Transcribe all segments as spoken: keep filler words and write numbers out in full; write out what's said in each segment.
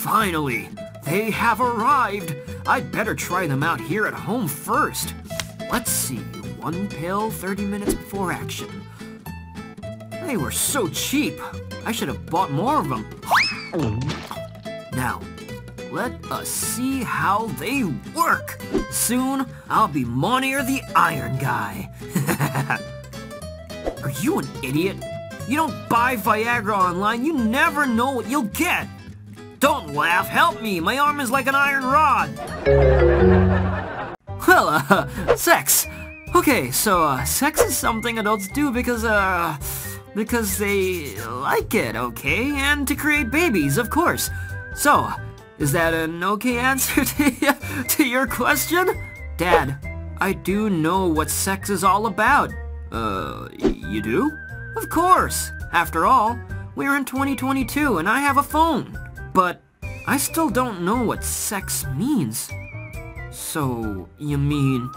Finally, they have arrived. I'd better try them out here at home first. Let's see, one pill thirty minutes before action. They were so cheap. I should have bought more of them. Now, let us see how they work. Soon, I'll be Monier the Iron Guy. Are you an idiot? You don't buy Viagra online. You never know what you'll get. Don't laugh. Help me. My arm is like an iron rod. Well, uh, sex. Okay, so uh, sex is something adults do because, uh, because they like it, okay? And to create babies, of course. So, is that an okay answer to, to your question? Dad, I do know what sex is all about. Uh, you do? Of course. After all, we're in twenty twenty-two and I have a phone. But I still don't know what sex means. So, you mean...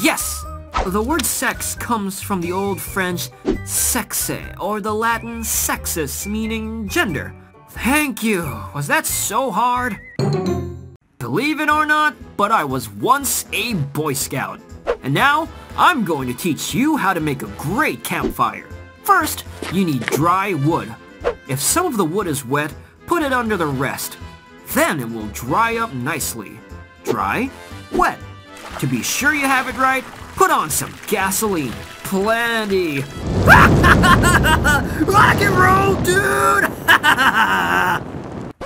Yes! The word sex comes from the old French sexe, or the Latin sexus, meaning gender. Thank you! Was that so hard? Believe it or not, but I was once a Boy Scout. And now, I'm going to teach you how to make a great campfire. First, you need dry wood. If some of the wood is wet, put it under the rest. Then it will dry up nicely. Dry, wet. To be sure you have it right, put on some gasoline. Plenty. Rock and roll, dude!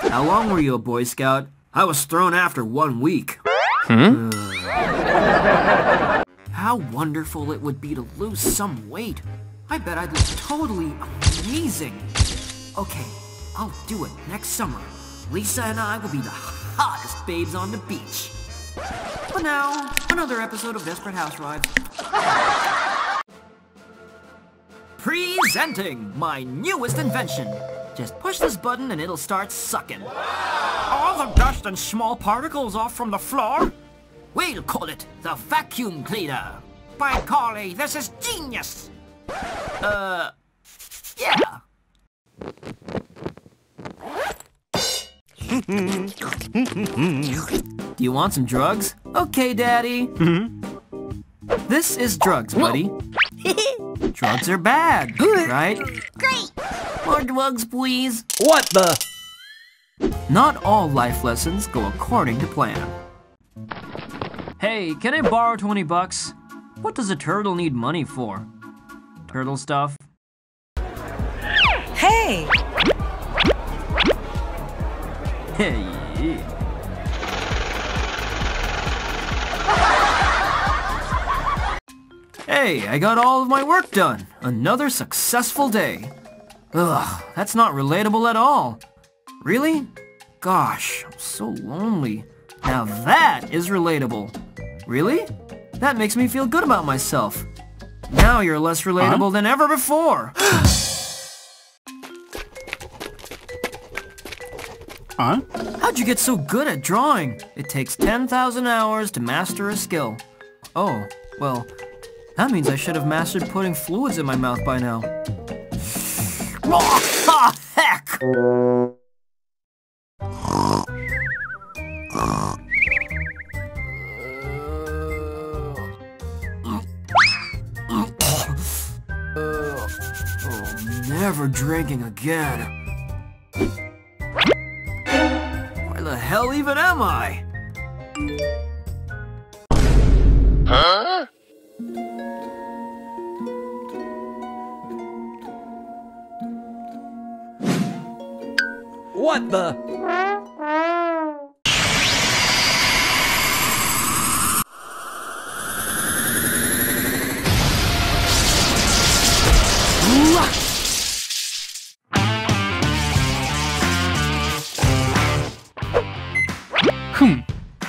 How long were you a Boy Scout? I was thrown after one week. Hmm? Uh, how wonderful it would be to lose some weight. I bet I'd look totally amazing. Okay, I'll do it next summer. Lisa and I will be the hottest babes on the beach. But now, another episode of Desperate Housewives. Presenting my newest invention. Just push this button and it'll start sucking. All the dust and small particles off from the floor? We'll call it the vacuum cleaner. By golly, this is genius! Uh, yeah. Do you want some drugs? Okay, Daddy. Mm-hmm. This is drugs, buddy. Drugs are bad, right? Great! More drugs, please. What the? Not all life lessons go according to plan. Hey, can I borrow twenty bucks? What does a turtle need money for? Turtle stuff. Hey! Hey. Hey, I got all of my work done. Another successful day. Ugh, that's not relatable at all. Really? Gosh, I'm so lonely. Now that is relatable. Really? That makes me feel good about myself. Now you're less relatable huh? than ever before. Huh? How'd you get so good at drawing? It takes ten thousand hours to master a skill. Oh, well, that means I should have mastered putting fluids in my mouth by now. Oh, heck! Oh, never drinking again. Where the hell even am I? Huh? What the?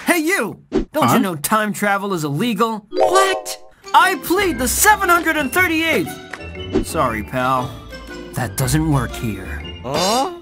Hey you! Don't huh? you know time travel is illegal? What? I plead the seven hundred thirty-eighth! Sorry, pal. That doesn't work here. Huh?